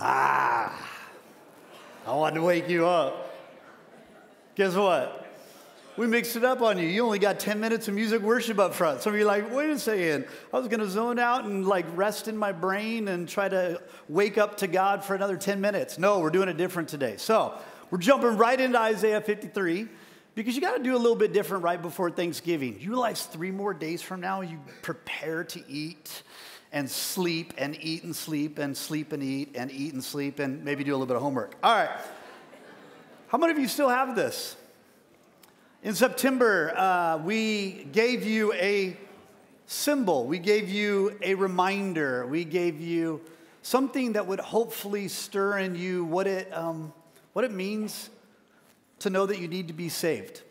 I wanted to wake you up. Guess what? We mixed it up on you. You only got 10 minutes of music worship up front. Some of you are like, wait a second. I was going to zone out and like rest in my brain and try to wake up to God for another 10 minutes. No, we're doing it different today. So we're jumping right into Isaiah 53 because you got to do a little bit different right before Thanksgiving. You realize 3 more days from now, you prepare to eat and sleep and eat and sleep and sleep and eat and sleep and maybe do a little bit of homework. All right. How many of you still have this? In September, we gave you a symbol. We gave you a reminder. We gave you something that would hopefully stir in you what it means to know that you need to be saved.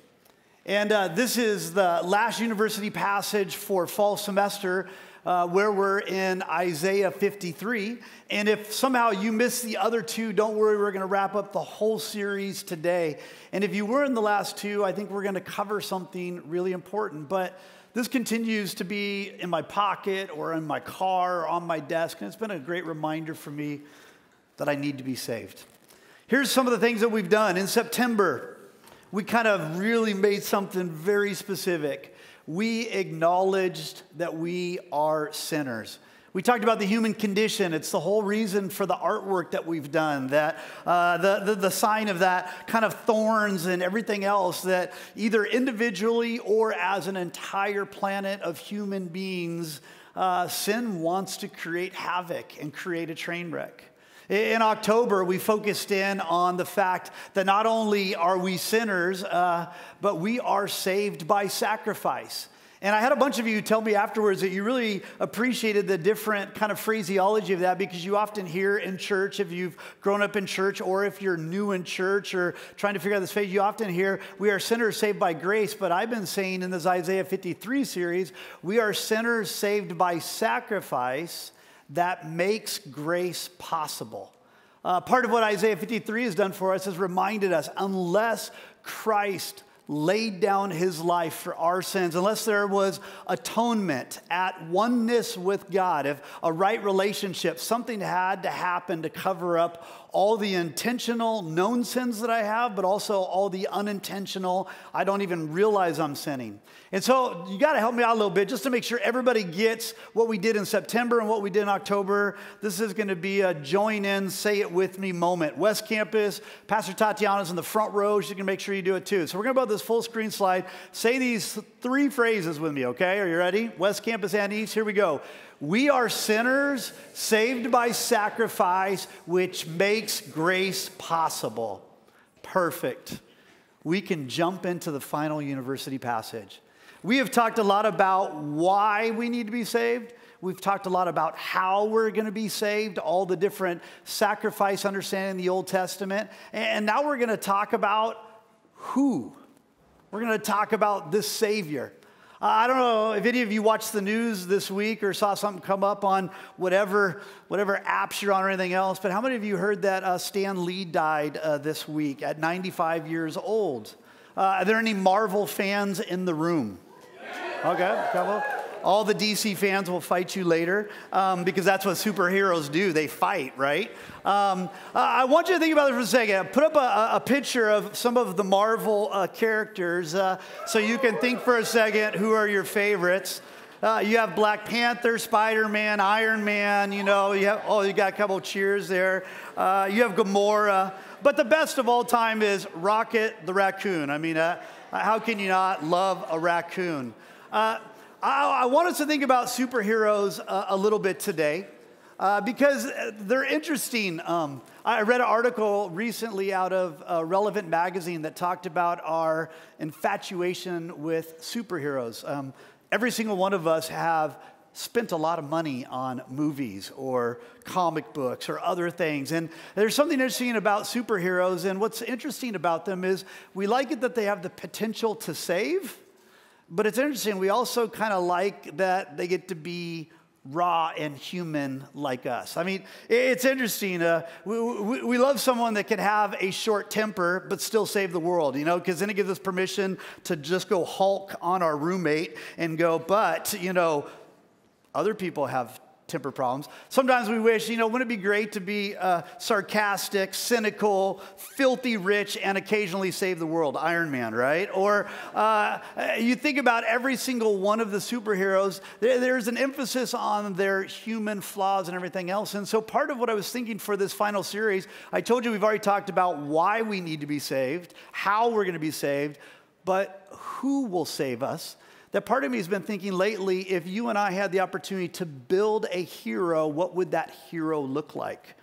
And this is the last university passage for fall semester where we're in Isaiah 53. And if somehow you missed the other 2, don't worry, we're going to wrap up the whole series today. And if you were in the last 2, I think we're going to cover something really important. But this continues to be in my pocket or in my car or on my desk. And it's been a great reminder for me that I need to be saved. Here's some of the things that we've done. In September, we kind of really made something very specific. We acknowledged that we are sinners. We talked about the human condition. It's the whole reason for the artwork that we've done, that the sign of that kind of thorns and everything else that either individually or as an entire planet of human beings, sin wants to create havoc and create a train wreck. In October, we focused in on the fact that not only are we sinners, but we are saved by sacrifice. And I had a bunch of you tell me afterwards that you really appreciated the different kind of phraseology of that because you often hear in church, if you've grown up in church or if you're new in church or trying to figure out this phase, you often hear, we are sinners saved by grace. But I've been saying in this Isaiah 53 series, we are sinners saved by sacrifice that makes grace possible. Part of what Isaiah 53 has done for us is reminded us, unless Christ laid down his life for our sins, unless there was atonement at oneness with God, if a right relationship, something had to happen to cover up all the intentional known sins that I have, but also all the unintentional, I don't even realize I'm sinning. And so you got to help me out a little bit just to make sure everybody gets what we did in September and what we did in October. This is going to be a join in, say it with me moment. West Campus, Pastor Tatiana's in the front row. She can make sure you do it too. So we're going to put this full screen slide. Say these 3 phrases with me, okay? Are you ready? West Campus and East, here we go. We are sinners saved by sacrifice, which makes grace possible. Perfect. We can jump into the final university passage. We have talked a lot about why we need to be saved. We've talked a lot about how we're going to be saved, all the different sacrifice understanding in the Old Testament. And now we're going to talk about who. We're going to talk about this Savior. I don't know if any of you watched the news this week or saw something come up on whatever apps you're on or anything else, but how many of you heard that Stan Lee died this week at 95 years old? Are there any Marvel fans in the room? Okay, a couple. All the DC fans will fight you later because that's what superheroes do. They fight, right? I want you to think about it for a second. Put up a picture of some of the Marvel characters so you can think for a second who are your favorites. You have Black Panther, Spider-Man, Iron Man, you know. You got a couple cheers there. You have Gamora. But the best of all time is Rocket the raccoon. I mean, how can you not love a raccoon? I want us to think about superheroes a little bit today because they're interesting. I read an article recently out of Relevant Magazine that talked about our infatuation with superheroes. Every single one of us have spent a lot of money on movies or comic books or other things. And there's something interesting about superheroes. And what's interesting about them is we like it that they have the potential to save. But it's interesting, we also kind of like that they get to be raw and human like us. I mean, it's interesting. We love someone that can have a short temper but still save the world, you know, because then it gives us permission to just go Hulk on our roommate and go, but, you know, other people have temper problems. Sometimes we wish, wouldn't it be great to be sarcastic, cynical, filthy rich, and occasionally save the world? Iron Man, right? Or you think about every single one of the superheroes, there's an emphasis on their human flaws and everything else. And so part of what I was thinking for this final series, I told you we've already talked about why we need to be saved, how we're going to be saved, but who will save us? That part of me has been thinking lately, if you and I had the opportunity to build a hero, what would that hero look like?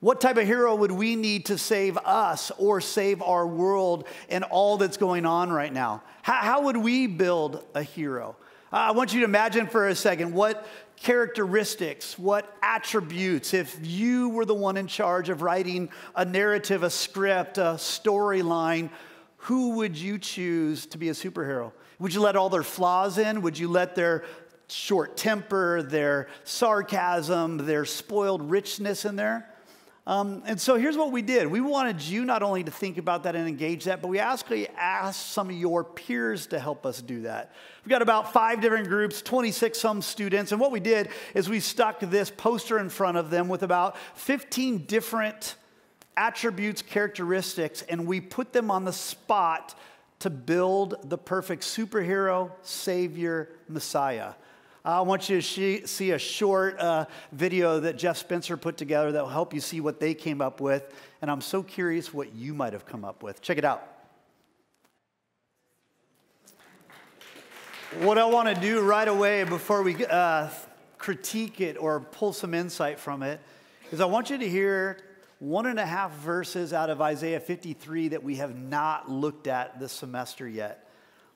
What type of hero would we need to save us or save our world and all that's going on right now? How would we build a hero? I want you to imagine for a second what characteristics, what attributes, if you were the one in charge of writing a narrative, a script, a storyline, who would you choose to be a superhero? Would you let all their flaws in? Would you let their short temper, their sarcasm, their spoiled richness in there? And so here's what we did. We wanted you not only to think about that and engage that, but we actually asked some of your peers to help us do that. We've got about 5 different groups, 26 some students. And what we did is we stuck this poster in front of them with about 15 different attributes, characteristics, and we put them on the spot to build the perfect superhero, savior, Messiah. I want you to see a short video that Jeff Spencer put together that will help you see what they came up with. And I'm so curious what you might have come up with. Check it out. What I want to do right away before we critique it or pull some insight from it is I want you to hear 1.5 verses out of Isaiah 53 that we have not looked at this semester yet.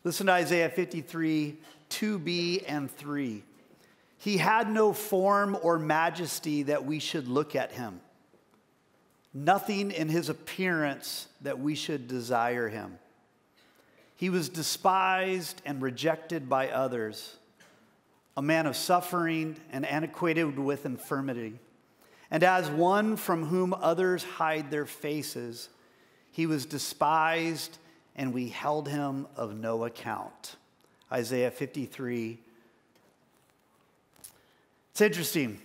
Listen to Isaiah 53, 2b and 3. He had no form or majesty that we should look at him. Nothing in his appearance that we should desire him. He was despised and rejected by others. A man of suffering and acquainted with infirmity. And as one from whom others hide their faces, he was despised, and we held him of no account. Isaiah 53. It's interesting.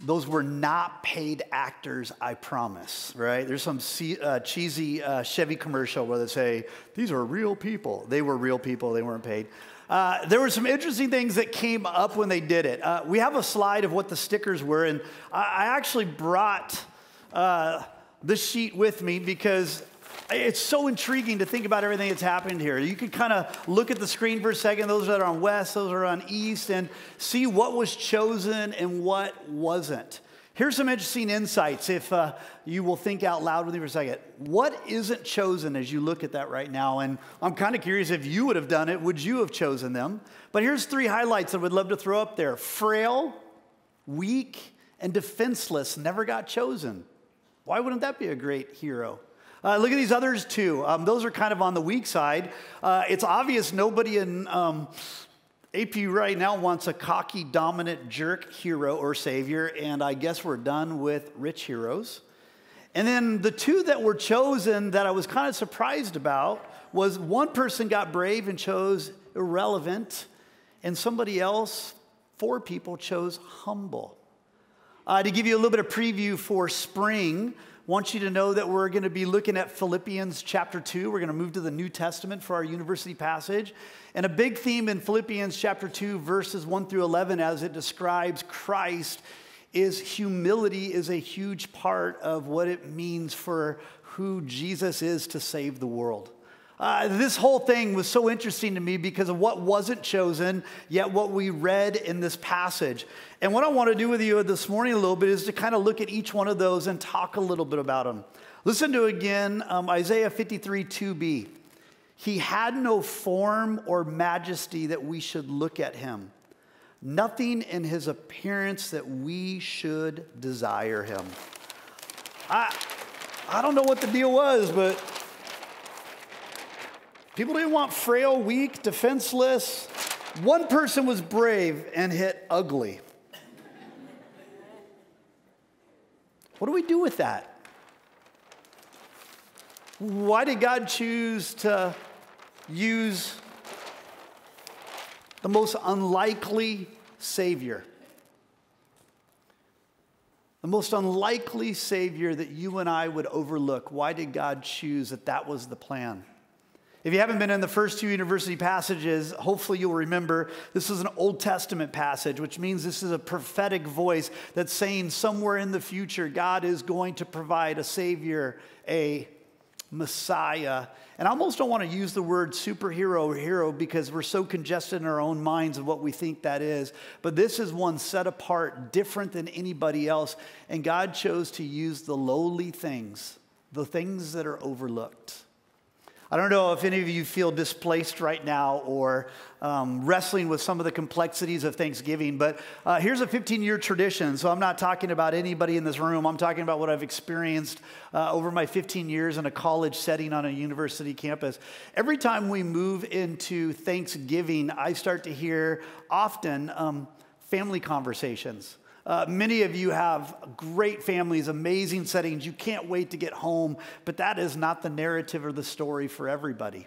Those were not paid actors, I promise, right? There's some cheesy Chevy commercial where they say, these are real people. They were real people. They weren't paid. There were some interesting things that came up when they did it. We have a slide of what the stickers were, and I actually brought this sheet with me because it's so intriguing to think about everything that's happened here. You can kind of look at the screen for a second. Those that are on west, those are on east, and see what was chosen and what wasn't. Here's some interesting insights if you will think out loud with me for a second. What isn't chosen as you look at that right now? And I'm kind of curious if you would have done it. Would you have chosen them? But here's 3 highlights that I would love to throw up there. Frail, weak, and defenseless never got chosen. Why wouldn't that be a great hero? Look at these others too. Those are kind of on the weak side. It's obvious nobody in AP right now wants a cocky, dominant jerk hero or savior, and I guess we're done with rich heroes. And then the 2 that were chosen that I was kind of surprised about was 1 person got brave and chose irrelevant, and somebody else, 4 people, chose humble. To give you a little bit of preview for spring, I want you to know that we're going to be looking at Philippians chapter 2. We're going to move to the New Testament for our university passage. And a big theme in Philippians chapter 2, verses 1 through 11, as it describes Christ, is humility is a huge part of what it means for who Jesus is to save the world. This whole thing was so interesting to me because of what wasn't chosen, yet what we read in this passage. And what I want to do with you this morning a little bit is to kind of look at each one of those and talk a little bit about them. Listen to again Isaiah 53, 2b. He had no form or majesty that we should look at him. Nothing in his appearance that we should desire him. I don't know what the deal was, but people didn't want frail, weak, defenseless. 1 person was brave and hit ugly. What do we do with that? Why did God choose to use the most unlikely savior? The most unlikely Savior that you and I would overlook. Why did God choose that that was the plan? If you haven't been in the first two university passages, hopefully you'll remember this is an Old Testament passage, which means this is a prophetic voice that's saying somewhere in the future, God is going to provide a Savior, a Messiah. And I almost don't want to use the word superhero or hero because we're so congested in our own minds of what we think that is. But this is one set apart, different than anybody else. And God chose to use the lowly things, the things that are overlooked. I don't know if any of you feel displaced right now or wrestling with some of the complexities of Thanksgiving, but here's a 15-year tradition. So I'm not talking about anybody in this room. I'm talking about what I've experienced over my 15 years in a college setting on a university campus. Every time we move into Thanksgiving, I start to hear often family conversations. Many of you have great families, amazing settings. You can't wait to get home, but that is not the narrative or the story for everybody.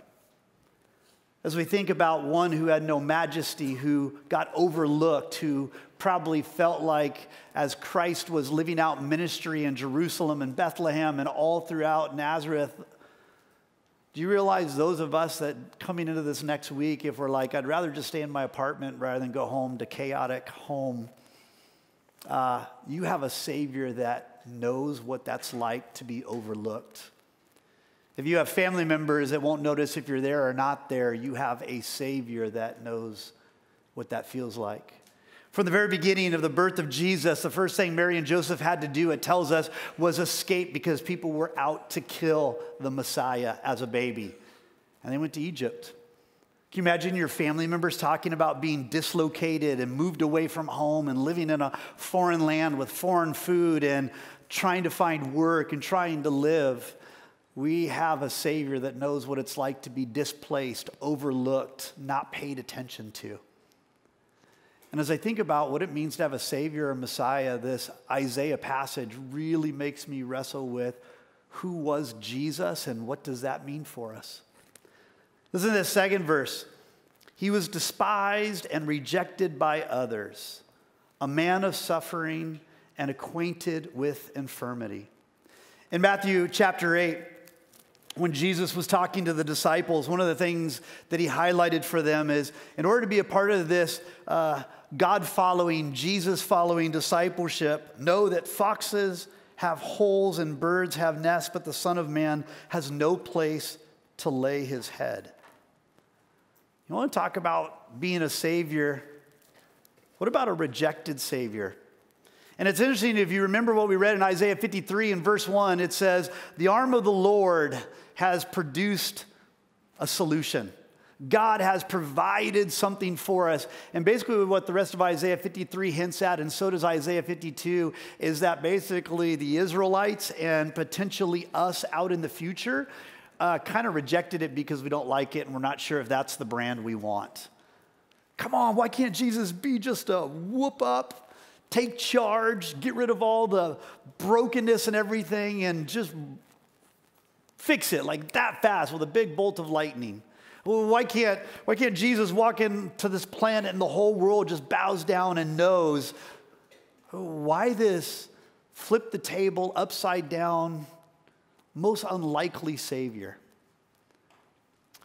As we think about one who had no majesty, who got overlooked, who probably felt like as Christ was living out ministry in Jerusalem and Bethlehem and all throughout Nazareth, do you realize those of us that coming into this next week, if we're like, I'd rather just stay in my apartment rather than go home to chaotic home, you have a Savior that knows what that's like to be overlooked. If you have family members that won't notice if you're there or not there, you have a Savior that knows what that feels like. From the very beginning of the birth of Jesus, the first thing Mary and Joseph had to do, it tells us, was escape because people were out to kill the Messiah as a baby. And they went to Egypt. Can you imagine your family members talking about being dislocated and moved away from home and living in a foreign land with foreign food and trying to find work and trying to live? We have a Savior that knows what it's like to be displaced, overlooked, not paid attention to. And as I think about what it means to have a Savior or Messiah, this Isaiah passage really makes me wrestle with who was Jesus and what does that mean for us? Listen to this second verse. He was despised and rejected by others, a man of suffering and acquainted with infirmity. In Matthew chapter 8, when Jesus was talking to the disciples, one of the things that he highlighted for them is in order to be a part of this God-following, Jesus-following discipleship, know that foxes have holes and birds have nests, but the Son of Man has no place to lay his head. You want to talk about being a Savior? What about a rejected Savior? And it's interesting, if you remember what we read in Isaiah 53 in verse 1, it says, the arm of the Lord has produced a solution. God has provided something for us. And basically what the rest of Isaiah 53 hints at, and so does Isaiah 52, is that basically the Israelites and potentially us out in the future kind of rejected it because we don't like it and we're not sure if that's the brand we want. Come on, why can't Jesus be just a whoop up, take charge, get rid of all the brokenness and everything and just fix it like that fast with a big bolt of lightning? Well, why can't Jesus walk into this planet and the whole world just bows down and knows? Why this flip the table upside down? Most unlikely Savior.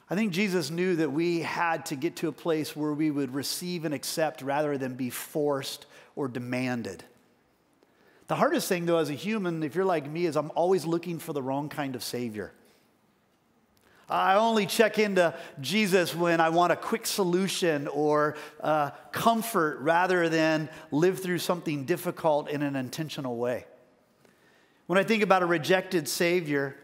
I think Jesus knew that we had to get to a place where we would receive and accept rather than be forced or demanded. The hardest thing, though, as a human, if you're like me, is I'm always looking for the wrong kind of Savior. I only check into Jesus when I want a quick solution or comfort rather than live through something difficult in an intentional way. When I think about a rejected Savior,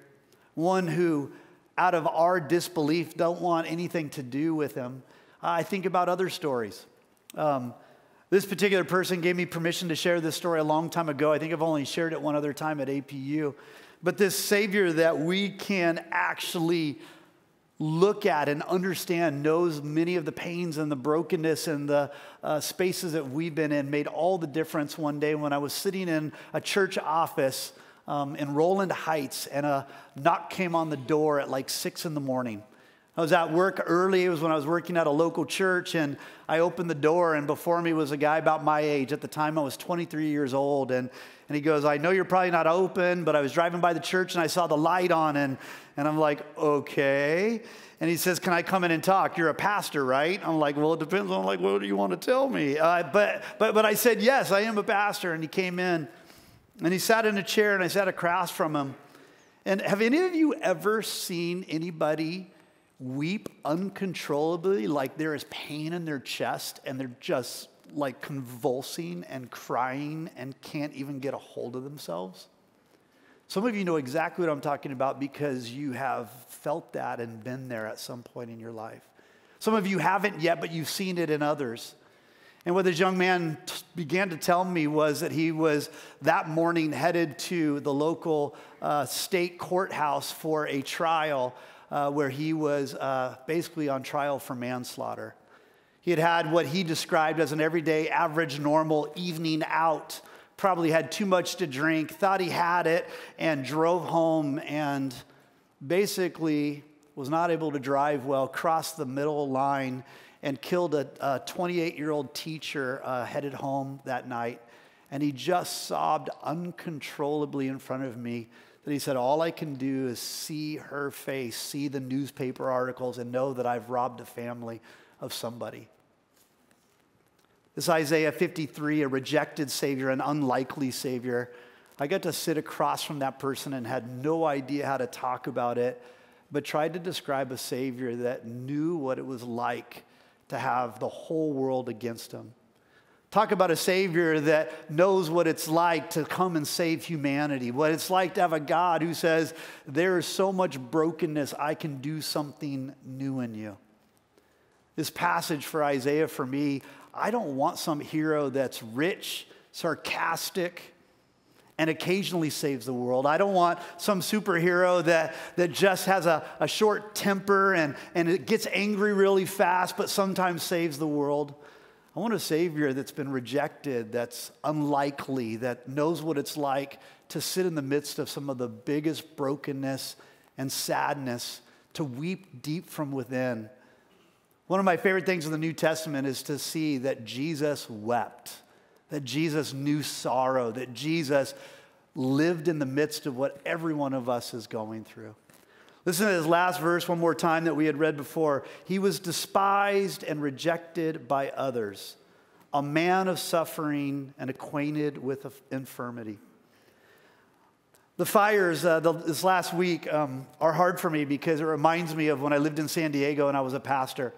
one who, out of our disbelief, don't want anything to do with him, I think about other stories. This particular person gave me permission to share this story a long time ago. I think I've only shared it one other time at APU. But this Savior that we can actually look at and understand knows many of the pains and the brokenness and the spaces that we've been in made all the difference one day when I was sitting in a church office in Roland Heights, and a knock came on the door at like 6 in the morning. I was at work early. It was when I was working at a local church, and I opened the door, and before me was a guy about my age. At the time, I was 23 years old, and he goes, I know you're probably not open, but I was driving by the church, and I saw the light on, and I'm like, okay. And he says, can I come in and talk? You're a pastor, right? I'm like, well, it depends on, like, what do you want to tell me? But I said, yes, I am a pastor, and he came in, and he sat in a chair, and I sat across from him. And have any of you ever seen anybody weep uncontrollably, like there is pain in their chest and they're just like convulsing and crying and can't even get a hold of themselves? Some of you know exactly what I'm talking about because you have felt that and been there at some point in your life. Some of you haven't yet, but you've seen it in others. And what this young man began to tell me was that he was that morning headed to the local state courthouse for a trial where he was basically on trial for manslaughter. He had had what he described as an everyday, average, normal evening out, probably had too much to drink, thought he had it, and drove home and basically was not able to drive well, crossed the middle line, and killed a 28-year-old teacher headed home that night. And he just sobbed uncontrollably in front of me. That he said, all I can do is see her face, see the newspaper articles, and know that I've robbed a family of somebody. This Isaiah 53, a rejected Savior, an unlikely Savior. I got to sit across from that person and had no idea how to talk about it, but tried to describe a Savior that knew what it was like to have the whole world against him. Talk about a Savior that knows what it's like to come and save humanity, what it's like to have a God who says, there is so much brokenness, I can do something new in you. This passage for Isaiah, for me, I don't want some hero that's rich, sarcastic, and occasionally saves the world. I don't want some superhero that just has a short temper and it gets angry really fast, but sometimes saves the world. I want a Savior that's been rejected, that's unlikely, that knows what it's like to sit in the midst of some of the biggest brokenness and sadness, to weep deep from within. One of my favorite things in the New Testament is to see that Jesus wept, that Jesus knew sorrow, that Jesus lived in the midst of what every one of us is going through. Listen to this last verse one more time that we had read before. He was despised and rejected by others, a man of suffering and acquainted with infirmity. The fires this last week are hard for me because it reminds me of when I lived in San Diego and I was a pastor.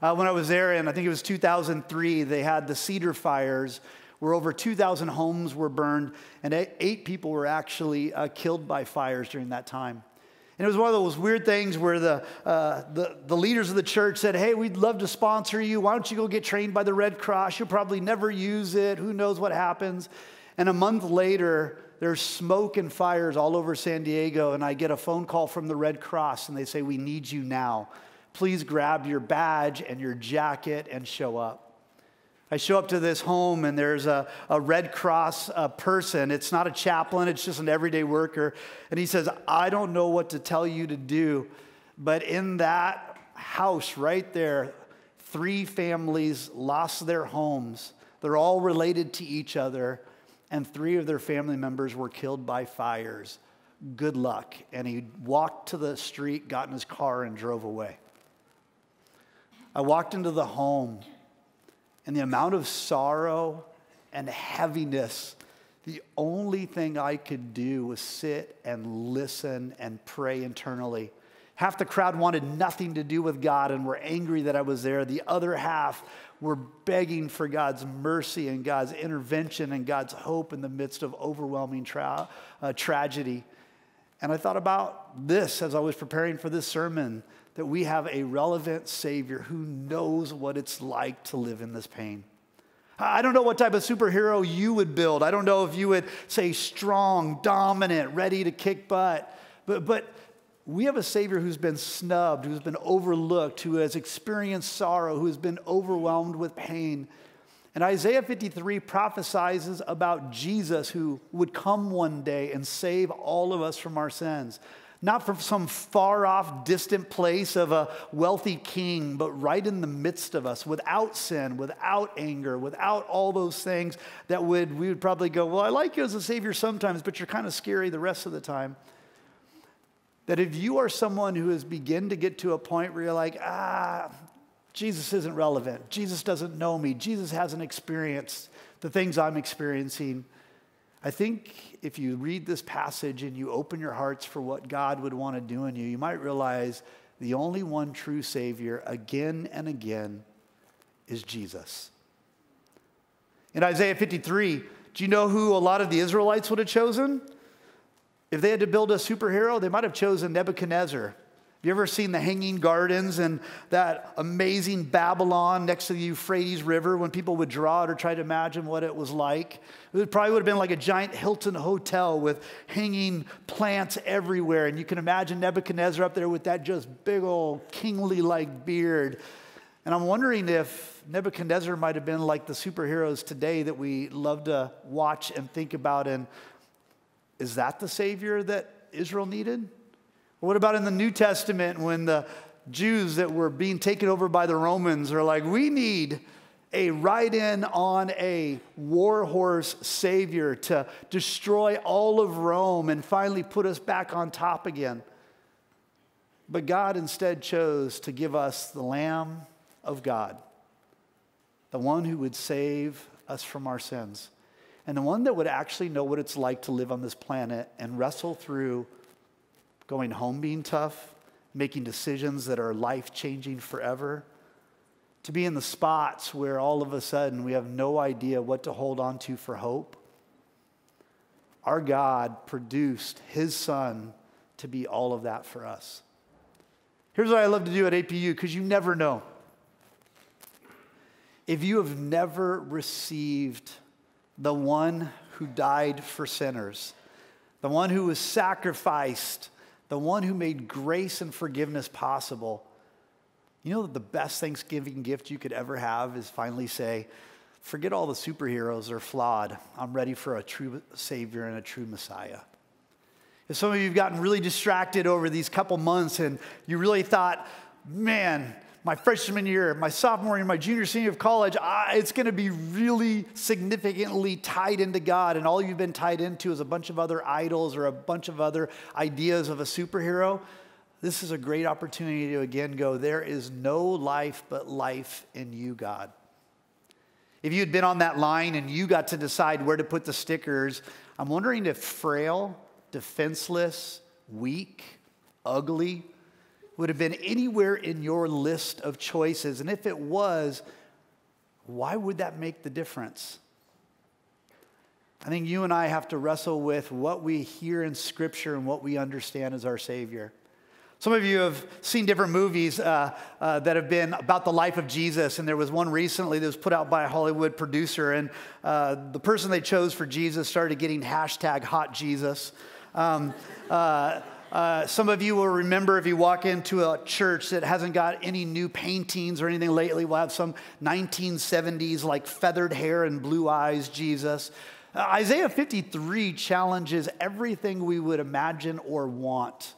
When I was there, and I think it was 2003, they had the Cedar Fires where over 2,000 homes were burned and 8 people were actually killed by fires during that time. And it was one of those weird things where the leaders of the church said, hey, we'd love to sponsor you. Why don't you go get trained by the Red Cross? You'll probably never use it. Who knows what happens? And a month later, there's smoke and fires all over San Diego. And I get a phone call from the Red Cross. And they say, we need you now. Please grab your badge and your jacket and show up. I show up to this home, and there's a Red Cross person. It's not a chaplain. It's just an everyday worker. And he says, I don't know what to tell you to do, but in that house right there, 3 families lost their homes. They're all related to each other, and 3 of their family members were killed by fires. Good luck. And he walked to the street, got in his car, and drove away. I walked into the home. And the amount of sorrow and heaviness, the only thing I could do was sit and listen and pray internally. Half the crowd wanted nothing to do with God and were angry that I was there. The other half were begging for God's mercy and God's intervention and God's hope in the midst of overwhelming tragedy. And I thought about this as I was preparing for this sermon, that we have a relevant Savior who knows what it's like to live in this pain. I don't know what type of superhero you would build. I don't know if you would say strong, dominant, ready to kick butt. But we have a Savior who's been snubbed, who's been overlooked, who has experienced sorrow, who has been overwhelmed with pain. And Isaiah 53 prophesies about Jesus who would come one day and save all of us from our sins. Not from some far-off, distant place of a wealthy king, but right in the midst of us, without sin, without anger, without all those things that we would probably go, well, I like you as a Savior sometimes, but you're kind of scary the rest of the time. That if you are someone who has begun to get to a point where you're like, Jesus isn't relevant. Jesus doesn't know me. Jesus hasn't experienced the things I'm experiencing. I think if you read this passage and you open your hearts for what God would want to do in you, you might realize the only one true Savior again and again is Jesus. In Isaiah 53, do you know who a lot of the Israelites would have chosen? If they had to build a superhero, they might have chosen Nebuchadnezzar. Have you ever seen the Hanging Gardens and that amazing Babylon next to the Euphrates River when people would draw it or try to imagine what it was like? It probably would have been like a giant Hilton hotel with hanging plants everywhere. And you can imagine Nebuchadnezzar up there with that just big old kingly-like beard. And I'm wondering if Nebuchadnezzar might have been like the superheroes today that we love to watch and think about. And is that the Savior that Israel needed? What about in the New Testament when the Jews that were being taken over by the Romans are like, we need a ride-in on a war horse Savior to destroy all of Rome and finally put us back on top again. But God instead chose to give us the Lamb of God, the one who would save us from our sins, and the one that would actually know what it's like to live on this planet and wrestle through going home being tough, making decisions that are life-changing forever, to be in the spots where all of a sudden we have no idea what to hold on to for hope. Our God produced His Son to be all of that for us. Here's what I love to do at APU, because you never know. If you have never received the one who died for sinners, the one who was sacrificed, the one who made grace and forgiveness possible. You know that the best Thanksgiving gift you could ever have is finally say, forget all the superheroes are flawed. I'm ready for a true Savior and a true Messiah. If some of you have gotten really distracted over these couple months and you really thought, man, my freshman year, my sophomore year, my junior, senior of college, it's going to be really significantly tied into God. And all you've been tied into is a bunch of other idols or a bunch of other ideas of a superhero. This is a great opportunity to again go, there is no life but life in you, God. If you had been on that line and you got to decide where to put the stickers, I'm wondering if frail, defenseless, weak, ugly, would have been anywhere in your list of choices. And if it was, why would that make the difference? I think you and I have to wrestle with what we hear in Scripture and what we understand as our Savior. Some of you have seen different movies that have been about the life of Jesus, and there was one recently that was put out by a Hollywood producer, and the person they chose for Jesus started getting #HotJesus. Some of you will remember if you walk into a church that hasn't got any new paintings or anything lately, we'll have some 1970s like feathered hair and blue eyes Jesus. Isaiah 53 challenges everything we would imagine or want.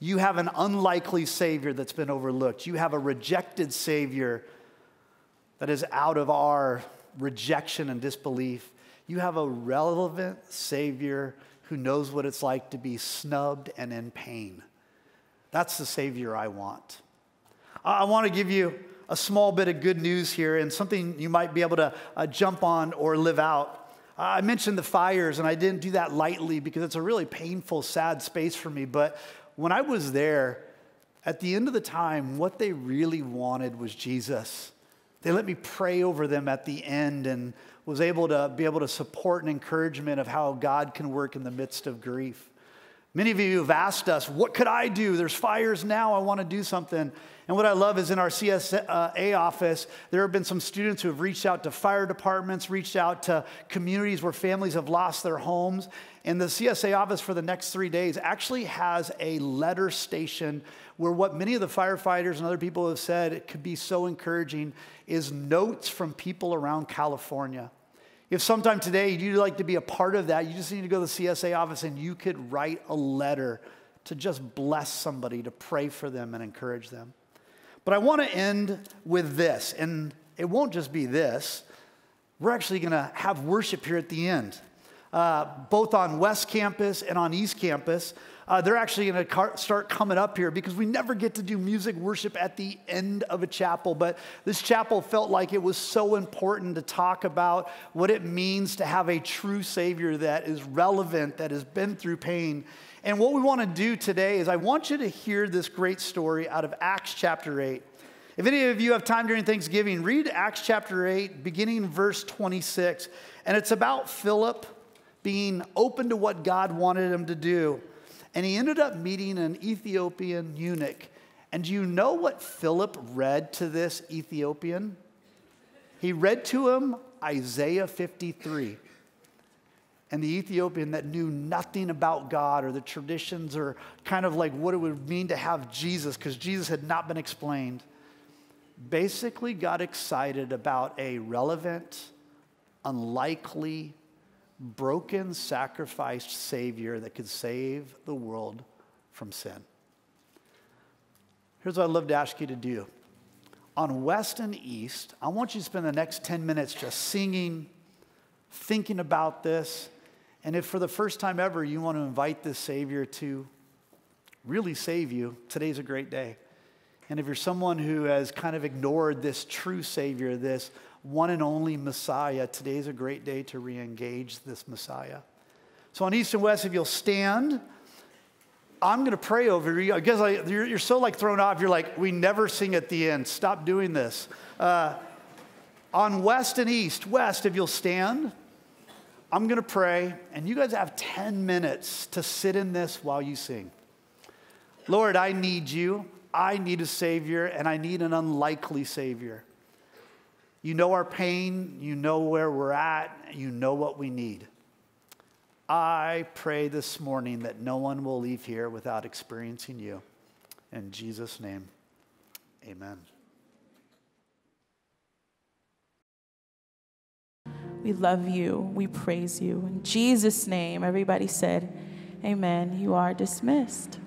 You have an unlikely Savior that's been overlooked. You have a rejected Savior that is out of our rejection and disbelief. You have a relevant Savior who knows what it's like to be snubbed and in pain. That's the Savior I want. I want to give you a small bit of good news here and something you might be able to jump on or live out. I mentioned the fires, and I didn't do that lightly because it's a really painful, sad space for me. But when I was there, at the end of the time, what they really wanted was Jesus. They let me pray over them at the end and was able to be able to support an encouragement of how God can work in the midst of grief. Many of you have asked us, what could I do? There's fires now. I want to do something. And what I love is in our CSA office, there have been some students who have reached out to fire departments, reached out to communities where families have lost their homes. And the CSA office for the next 3 days actually has a letter station where what many of the firefighters and other people have said it could be so encouraging is notes from people around California. If sometime today you'd like to be a part of that, you just need to go to the CSA office and you could write a letter to just bless somebody, to pray for them and encourage them. But I want to end with this, and it won't just be this. We're actually going to have worship here at the end, both on West Campus and on East Campus. They're actually going to start coming up here because we never get to do music worship at the end of a chapel. But this chapel felt like it was so important to talk about what it means to have a true Savior that is relevant, that has been through pain. And what we want to do today is I want you to hear this great story out of Acts chapter 8. If any of you have time during Thanksgiving, read Acts chapter 8, beginning verse 26. And it's about Philip being open to what God wanted him to do. And he ended up meeting an Ethiopian eunuch. And do you know what Philip read to this Ethiopian? He read to him Isaiah 53. And the Ethiopian that knew nothing about God or the traditions or kind of like what it would mean to have Jesus, because Jesus had not been explained, basically got excited about a relevant, unlikely, broken, sacrificed Savior that could save the world from sin. Here's what I'd love to ask you to do. On West and East, I want you to spend the next 10 minutes just singing, thinking about this. And if for the first time ever you want to invite this Savior to really save you, today's a great day. And if you're someone who has kind of ignored this true Savior, this one and only Messiah, today's a great day to re-engage this Messiah. So on East and West, if you'll stand, I'm going to pray over you. I guess you're so like thrown off. You're like, we never sing at the end. Stop doing this. On West and East, West, if you'll stand, I'm going to pray. And you guys have 10 minutes to sit in this while you sing. Lord, I need you. I need a Savior, and I need an unlikely Savior. You know our pain. You know where we're at. You know what we need. I pray this morning that no one will leave here without experiencing you. In Jesus' name, amen. We love you. We praise you. In Jesus' name, everybody said, amen. You are dismissed.